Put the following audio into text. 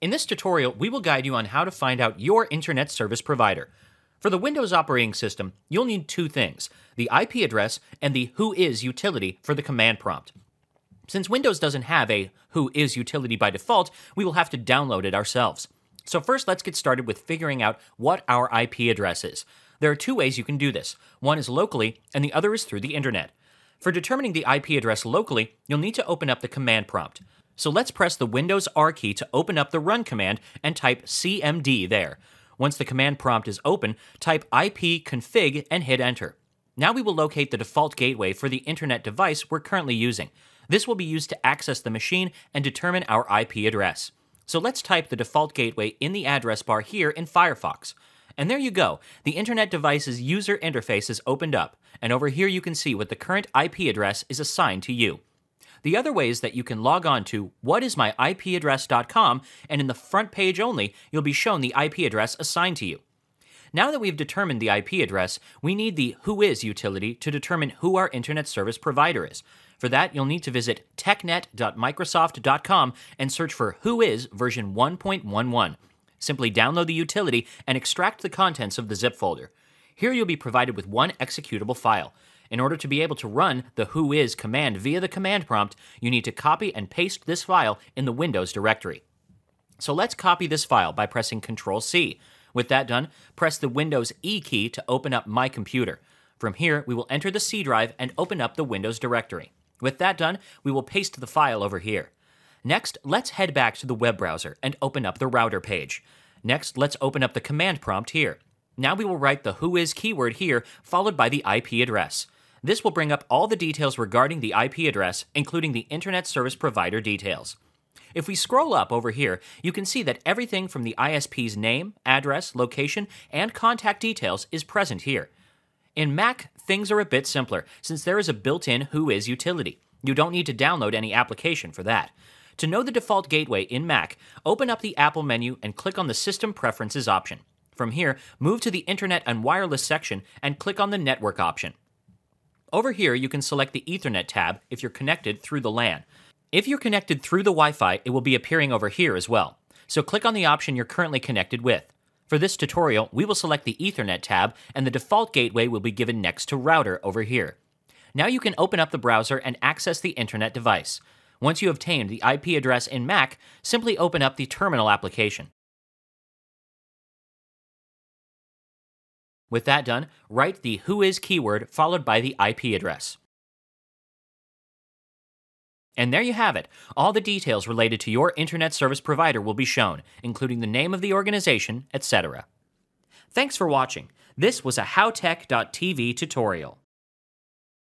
In this tutorial, we will guide you on how to find out your internet service provider. For the Windows operating system, you'll need two things, the IP address and the WHOIS utility for the command prompt. Since Windows doesn't have a WHOIS utility by default, we will have to download it ourselves. So first, let's get started with figuring out what our IP address is. There are two ways you can do this. One is locally, and the other is through the internet. For determining the IP address locally, you'll need to open up the command prompt. So let's press the Windows R key to open up the run command and type CMD there. Once the command prompt is open, type ipconfig and hit enter. Now we will locate the default gateway for the internet device we're currently using. This will be used to access the machine and determine our IP address. So let's type the default gateway in the address bar here in Firefox. And there you go, the internet device's user interface is opened up, and over here you can see what the current IP address is assigned to you. The other way is that you can log on to whatismyipaddress.com, and in the front page only, you'll be shown the IP address assigned to you. Now that we've determined the IP address, we need the WHOIS utility to determine who our internet service provider is. For that, you'll need to visit technet.microsoft.com and search for WHOIS version 1.11. Simply download the utility and extract the contents of the zip folder. Here you'll be provided with one executable file. In order to be able to run the WHOIS command via the command prompt, you need to copy and paste this file in the Windows directory. So let's copy this file by pressing Ctrl-C. With that done, press the Windows E key to open up My Computer. From here, we will enter the C drive and open up the Windows directory. With that done, we will paste the file over here. Next, let's head back to the web browser and open up the router page. Next, let's open up the command prompt here. Now we will write the WHOIS keyword here, followed by the IP address. This will bring up all the details regarding the IP address, including the internet service provider details. If we scroll up over here, you can see that everything from the ISP's name, address, location, and contact details is present here. In Mac, things are a bit simpler, since there is a built-in WHOIS utility. You don't need to download any application for that. To know the default gateway in Mac, open up the Apple menu and click on the System Preferences option. From here, move to the Internet and Wireless section and click on the Network option. Over here, you can select the Ethernet tab if you're connected through the LAN. If you're connected through the Wi-Fi, it will be appearing over here as well. So click on the option you're currently connected with. For this tutorial, we will select the Ethernet tab, and the default gateway will be given next to Router over here. Now you can open up the browser and access the internet device. Once you obtained the IP address in Mac, simply open up the terminal application. With that done, write the WHOIS keyword followed by the IP address. And there you have it. All the details related to your internet service provider will be shown, including the name of the organization, etc. Thanks for watching. This was a HowTech.tv tutorial.